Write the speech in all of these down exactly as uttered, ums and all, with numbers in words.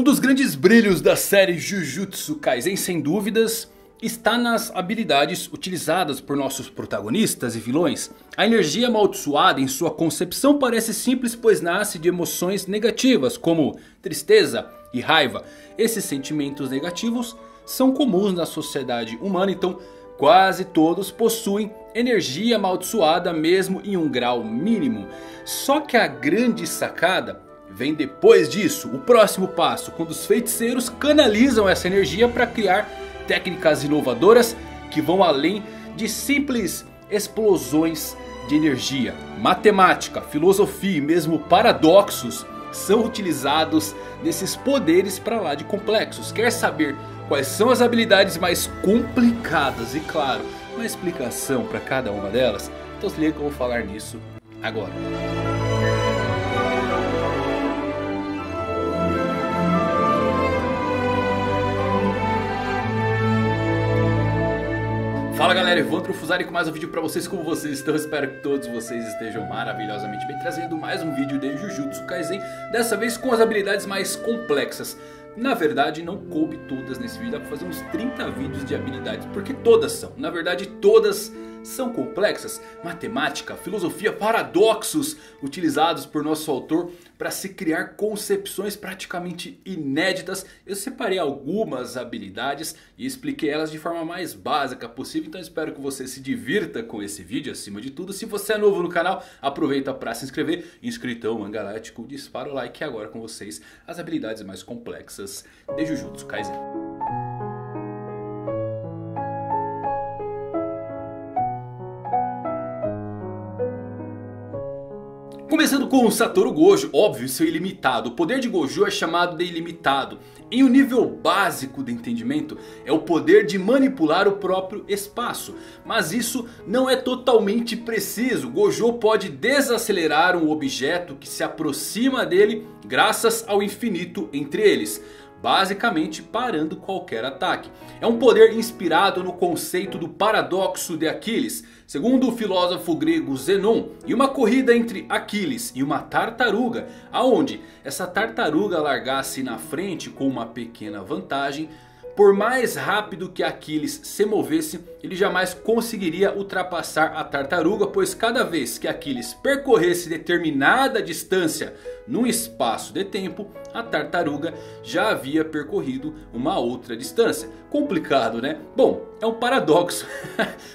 Um dos grandes brilhos da série Jujutsu Kaisen, sem dúvidas, está nas habilidades utilizadas por nossos protagonistas e vilões. A energia amaldiçoada em sua concepção parece simples, pois nasce de emoções negativas como tristeza e raiva. Esses sentimentos negativos são comuns na sociedade humana, então quase todos possuem energia amaldiçoada mesmo em um grau mínimo. Só que a grande sacada vem depois disso, o próximo passo, quando os feiticeiros canalizam essa energia para criar técnicas inovadoras que vão além de simples explosões de energia. Matemática, filosofia e mesmo paradoxos são utilizados nesses poderes para lá de complexos. Quer saber quais são as habilidades mais complicadas e, claro, uma explicação para cada uma delas? Então se liga que eu vou falar nisso agora. Fala galera, Evandro Fuzari com mais um vídeo pra vocês. Como vocês estão? Espero que todos vocês estejam maravilhosamente bem, trazendo mais um vídeo de Jujutsu Kaisen, dessa vez com as habilidades mais complexas. Na verdade não coube todas nesse vídeo, dá pra fazer uns trinta vídeos de habilidades, porque todas são, na verdade todas são complexas. Matemática, filosofia, paradoxos utilizados por nosso autor para se criar concepções praticamente inéditas. Eu separei algumas habilidades e expliquei elas de forma mais básica possível, então espero que você se divirta com esse vídeo acima de tudo. Se você é novo no canal, aproveita para se inscrever. Inscritão angaláctico, dispara o like. E agora com vocês as habilidades mais complexas de Jujutsu Kaisen. Começando com o Satoru Gojo, óbvio, seu ilimitado. O poder de Gojo é chamado de ilimitado. Em um nível básico de entendimento, é o poder de manipular o próprio espaço. Mas isso não é totalmente preciso. Gojo pode desacelerar um objeto que se aproxima dele graças ao infinito entre eles, basicamente parando qualquer ataque. É um poder inspirado no conceito do paradoxo de Aquiles. Segundo o filósofo grego Zenon, em uma corrida entre Aquiles e uma tartaruga, aonde essa tartaruga largasse na frente com uma pequena vantagem, por mais rápido que Aquiles se movesse, ele jamais conseguiria ultrapassar a tartaruga, pois cada vez que Aquiles percorresse determinada distância num espaço de tempo, a tartaruga já havia percorrido uma outra distância. Complicado, né? Bom, é um paradoxo.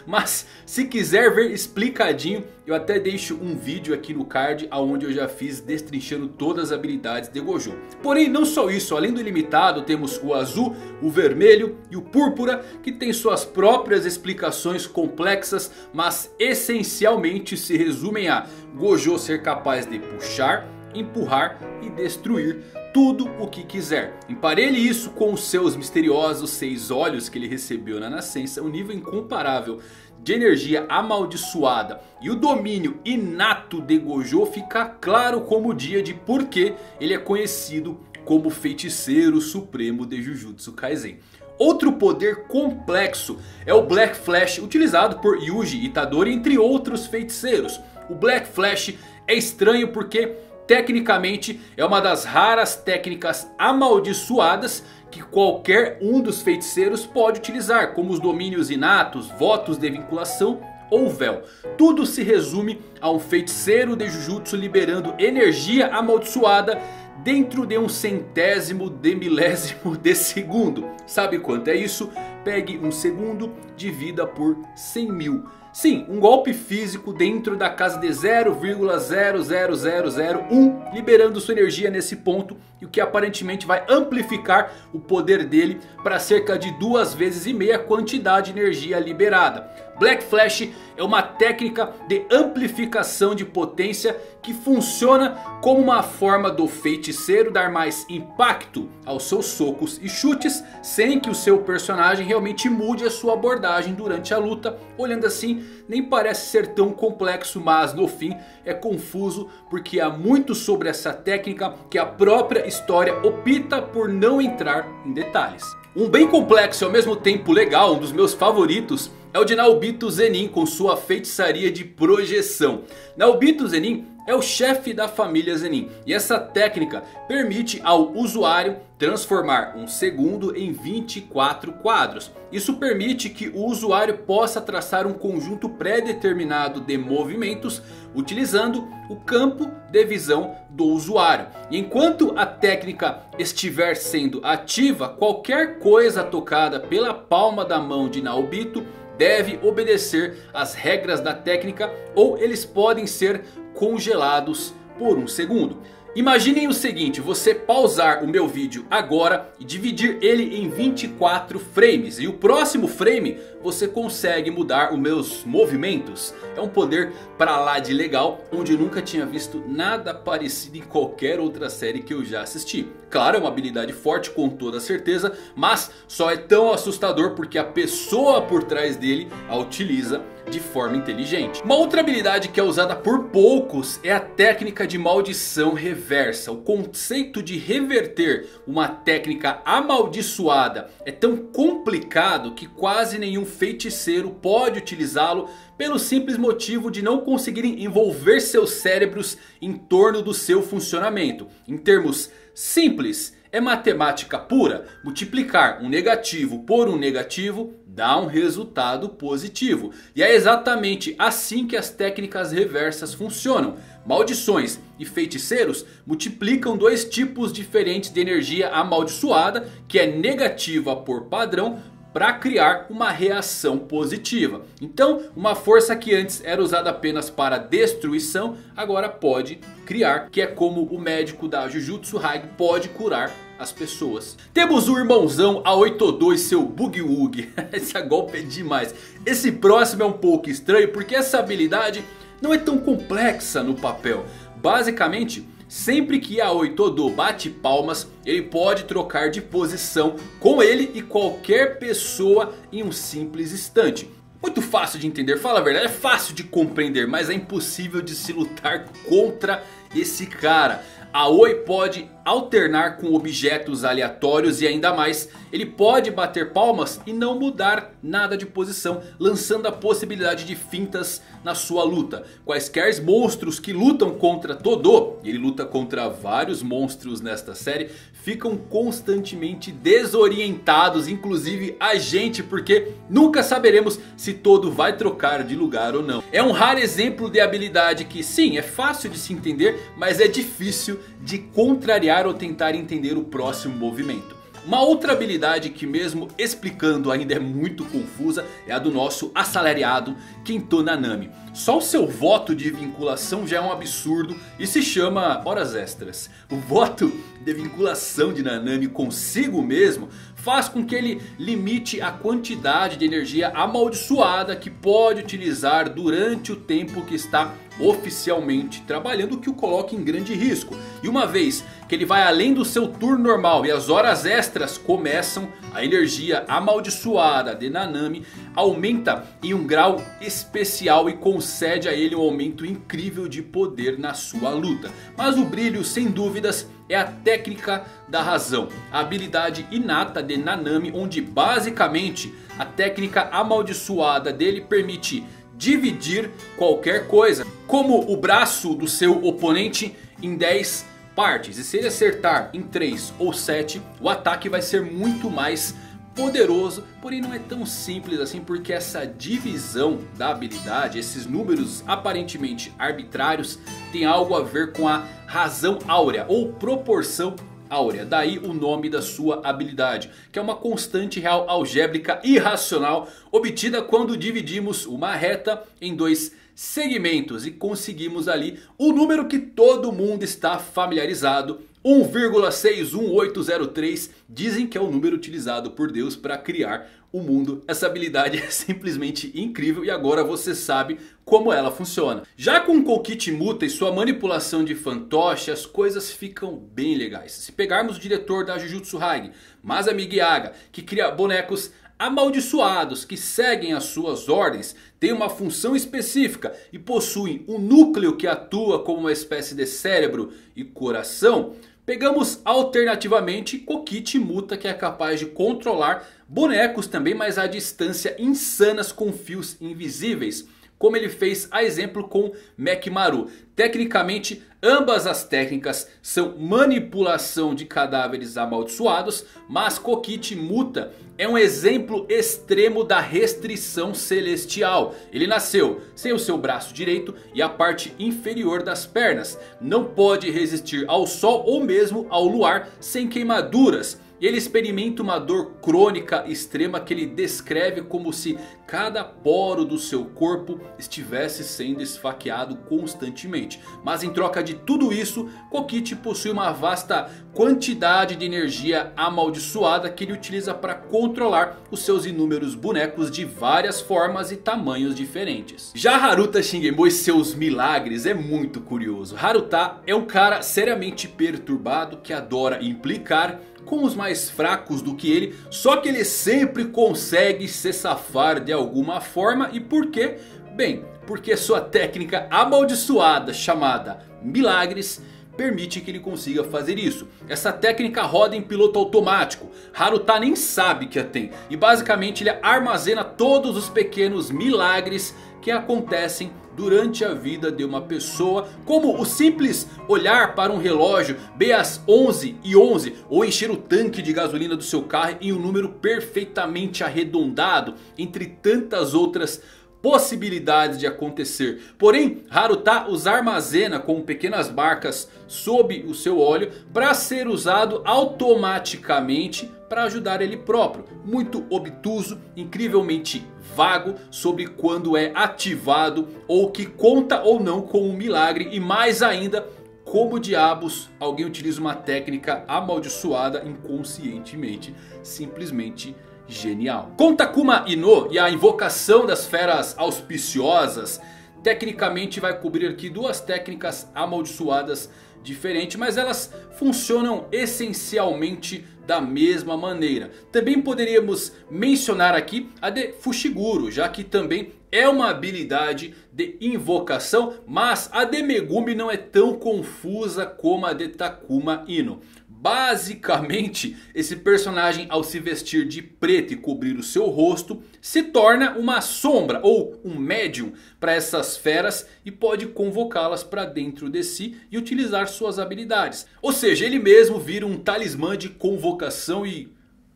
Mas se quiser ver explicadinho, eu até deixo um vídeo aqui no card onde eu já fiz destrinchando todas as habilidades de Gojo. Porém, não só isso. Além do ilimitado, temos o azul, o vermelho e o púrpura, que tem suas próprias explicações complexas, mas essencialmente se resumem a Gojo ser capaz de puxar, empurrar e destruir tudo o que quiser. Emparelhe isso com os seus misteriosos seis olhos que ele recebeu na nascença, um nível incomparável de energia amaldiçoada e o domínio inato de Gojo, fica claro como o dia de por que ele é conhecido como feiticeiro supremo de Jujutsu Kaisen. Outro poder complexo é o Black Flash, utilizado por Yuji Itadori entre outros feiticeiros. O Black Flash é estranho porque tecnicamente é uma das raras técnicas amaldiçoadas que qualquer um dos feiticeiros pode utilizar, como os domínios inatos, votos de vinculação ou véu. Tudo se resume a um feiticeiro de Jujutsu liberando energia amaldiçoada dentro de um centésimo de milésimo de segundo. Sabe quanto é isso? Pegue um segundo, divida por cem mil. Sim, um golpe físico dentro da casa de zero vírgula zero zero zero zero um, liberando sua energia nesse ponto, e o que aparentemente vai amplificar o poder dele para cerca de duas vezes e meia a quantidade de energia liberada. Black Flash é uma técnica de amplificação de potência que funciona como uma forma do feiticeiro dar mais impacto aos seus socos e chutes, sem que o seu personagem realmente mude a sua abordagem durante a luta. Olhando assim, nem parece ser tão complexo, mas no fim é confuso, porque há muito sobre essa técnica que a própria história opta por não entrar em detalhes. Um bem complexo e ao mesmo tempo legal, um dos meus favoritos, é o de Naobito Zenin com sua feitiçaria de projeção. Naobito Zenin é o chefe da família Zenin e essa técnica permite ao usuário transformar um segundo em vinte e quatro quadros. Isso permite que o usuário possa traçar um conjunto pré-determinado de movimentos utilizando o campo de visão do usuário. E enquanto a técnica estiver sendo ativa, qualquer coisa tocada pela palma da mão de Naobito deve obedecer às regras da técnica ou eles podem ser congelados por um segundo. Imaginem o seguinte, você pausar o meu vídeo agora e dividir ele em vinte e quatro frames. E o próximo frame você consegue mudar os meus movimentos. É um poder pra lá de legal, onde eu nunca tinha visto nada parecido em qualquer outra série que eu já assisti. Claro, é uma habilidade forte com toda certeza, mas só é tão assustador porque a pessoa por trás dele a utiliza de forma inteligente. Uma outra habilidade que é usada por poucos é a técnica de maldição reversa. O conceito de reverter uma técnica amaldiçoada é tão complicado que quase nenhum feiticeiro pode utilizá-lo, pelo simples motivo de não conseguirem envolver seus cérebros em torno do seu funcionamento. Em termos simples, é matemática pura. Multiplicar um negativo por um negativo dá um resultado positivo. E é exatamente assim que as técnicas reversas funcionam. Maldições e feiticeiros multiplicam dois tipos diferentes de energia amaldiçoada, que é negativa por padrão, para criar uma reação positiva. Então, uma força que antes era usada apenas para destruição, agora pode criar, que é como o médico da Jujutsu Kaisen pode curar as pessoas. Temos o irmãozão Aoi Todo e seu Boogie Woogie. Esse golpe é demais. Esse próximo é um pouco estranho porque essa habilidade não é tão complexa no papel. Basicamente, sempre que Aoi Todo bate palmas, ele pode trocar de posição com ele e qualquer pessoa em um simples instante. Muito fácil de entender, fala a verdade, é fácil de compreender, mas é impossível de se lutar contra esse cara. Aoi pode alternar com objetos aleatórios e ainda mais, ele pode bater palmas e não mudar nada de posição, lançando a possibilidade de fintas na sua luta. Quaisquer monstros que lutam contra Todo, ele luta contra vários monstros nesta série, ficam constantemente desorientados, inclusive a gente, porque nunca saberemos se Todo vai trocar de lugar ou não. É um raro exemplo de habilidade que sim, é fácil de se entender, mas é difícil de contrariar ou tentar entender o próximo movimento. Uma outra habilidade que mesmo explicando ainda é muito confusa é a do nosso assalariado Kento Nanami. Só o seu voto de vinculação já é um absurdo e se chama horas extras. O voto de vinculação de Nanami consigo mesmo faz com que ele limite a quantidade de energia amaldiçoada que pode utilizar durante o tempo que está oficialmente trabalhando, o que o coloca em grande risco. E uma vez que ele vai além do seu turno normal e as horas extras começam, a energia amaldiçoada de Nanami aumenta em um grau especial e concede a ele um aumento incrível de poder na sua luta. Mas o brilho, sem dúvidas, é a técnica da razão, a habilidade inata de Nanami, onde basicamente a técnica amaldiçoada dele permite dividir qualquer coisa, como o braço do seu oponente, em dez partes. E se ele acertar em três ou sete, o ataque vai ser muito mais poderoso. Porém não é tão simples assim, porque essa divisão da habilidade, esses números aparentemente arbitrários, tem algo a ver com a razão áurea ou proporção áurea. Daí o nome da sua habilidade, que é uma constante real algébrica irracional obtida quando dividimos uma reta em dois segmentos e conseguimos ali o número que todo mundo está familiarizado, um vírgula seis um oito zero três. Dizem que é o número utilizado por Deus para criar o mundo. Essa habilidade é simplesmente incrível e agora você sabe como ela funciona. Já com Kokichi Muta e sua manipulação de fantoche, as coisas ficam bem legais. Se pegarmos o diretor da Jujutsu Kaisen, Masami Gaga, que cria bonecos amaldiçoados que seguem as suas ordens, têm uma função específica e possuem um núcleo que atua como uma espécie de cérebro e coração, Pegamos alternativamente Kokichi Muta, que é capaz de controlar bonecos também, mas a distância insanas com fios invisíveis, como ele fez a exemplo com Mekimaru. Tecnicamente, ambas as técnicas são manipulação de cadáveres amaldiçoados, mas Kokichi Muta é um exemplo extremo da restrição celestial. Ele nasceu sem o seu braço direito e a parte inferior das pernas. Não pode resistir ao sol ou mesmo ao luar sem queimaduras. Ele experimenta uma dor crônica extrema que ele descreve como se cada poro do seu corpo estivesse sendo esfaqueado constantemente. Mas em troca de tudo isso, Kokichi possui uma vasta quantidade de energia amaldiçoada que ele utiliza para controlar os seus inúmeros bonecos de várias formas e tamanhos diferentes. Já Haruta Shinguimou e seus milagres é muito curioso. Haruta é um cara seriamente perturbado que adora implicar com os mais fracos do que ele, só que ele sempre consegue se safar de alguma forma. E por quê? Bem, porque sua técnica amaldiçoada chamada Milagres permite que ele consiga fazer isso. Essa técnica roda em piloto automático. Haruta nem sabe que a tem. E basicamente ele armazena todos os pequenos milagres que acontecem durante a vida de uma pessoa, como o simples olhar para um relógio bem às onze e onze, ou encher o tanque de gasolina do seu carro em um número perfeitamente arredondado, entre tantas outras possibilidades de acontecer. Porém, Haruta os armazena com pequenas marcas sob o seu óleo para ser usado automaticamente para ajudar ele próprio. Muito obtuso, incrivelmente vago sobre quando é ativado ou que conta ou não com um milagre, e mais ainda, como diabos alguém utiliza uma técnica amaldiçoada inconscientemente. Simplesmente genial. Com Takuma Ino e a invocação das feras auspiciosas, tecnicamente vai cobrir aqui duas técnicas amaldiçoadas diferentes, mas elas funcionam essencialmente da mesma maneira. Também poderíamos mencionar aqui a de Fushiguro, já que também é uma habilidade de invocação, mas a de Megumi não é tão confusa como a de Takuma Ino. Basicamente, esse personagem, ao se vestir de preto e cobrir o seu rosto, se torna uma sombra ou um médium para essas feras e pode convocá-las para dentro de si e utilizar suas habilidades. Ou seja, ele mesmo vira um talismã de convocação. E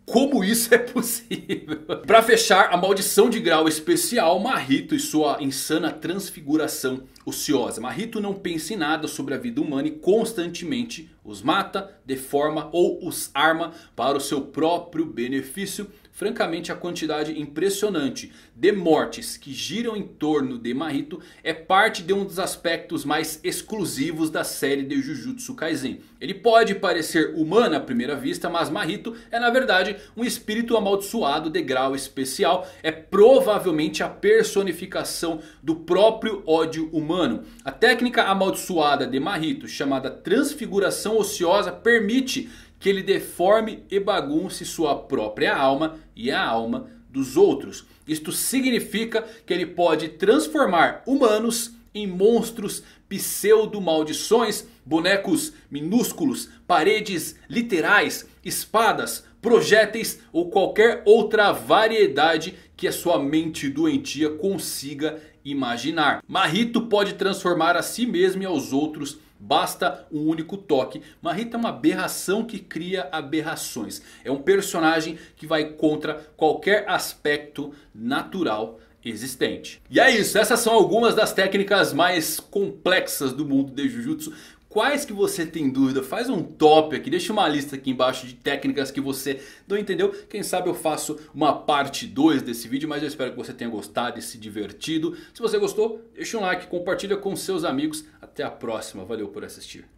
como isso é possível? Para fechar, a maldição de grau especial, Mahito e sua insana transfiguração ociosa. Mahito não pensa em nada sobre a vida humana e constantemente os mata, deforma ou os arma para o seu próprio benefício. Francamente, a quantidade impressionante de mortes que giram em torno de Mahito é parte de um dos aspectos mais exclusivos da série de Jujutsu Kaisen. Ele pode parecer humano à primeira vista, mas Mahito é na verdade um espírito amaldiçoado de grau especial. É provavelmente a personificação do próprio ódio humano. A técnica amaldiçoada de Mahito, chamada transfiguração ociosa, permite que ele deforme e bagunce sua própria alma e a alma dos outros. Isto significa que ele pode transformar humanos em monstros, pseudo-maldições, bonecos minúsculos, paredes literais, espadas, projéteis ou qualquer outra variedade que a sua mente doentia consiga imaginar. Mahito pode transformar a si mesmo e aos outros. Basta um único toque. Mahito é uma aberração que cria aberrações. É um personagem que vai contra qualquer aspecto natural existente. E é isso, essas são algumas das técnicas mais complexas do mundo de Jujutsu. Quais que você tem dúvida? Faz um top aqui, deixa uma lista aqui embaixo de técnicas que você não entendeu. Quem sabe eu faço uma parte dois desse vídeo, mas eu espero que você tenha gostado e se divertido. Se você gostou, deixa um like, compartilha com seus amigos. Até a próxima, valeu por assistir.